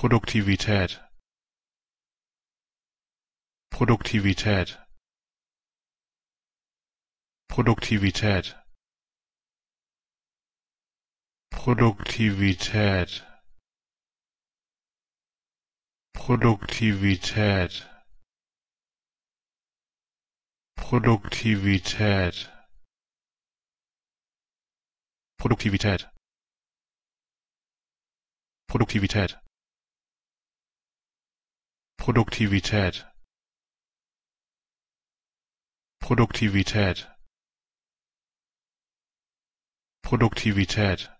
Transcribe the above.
Produktivität, Produktivität, Produktivität, Produktivität, Produktivität, Produktivität, Produktivität, Produktivität, Produktivität, Produktivität, Produktivität,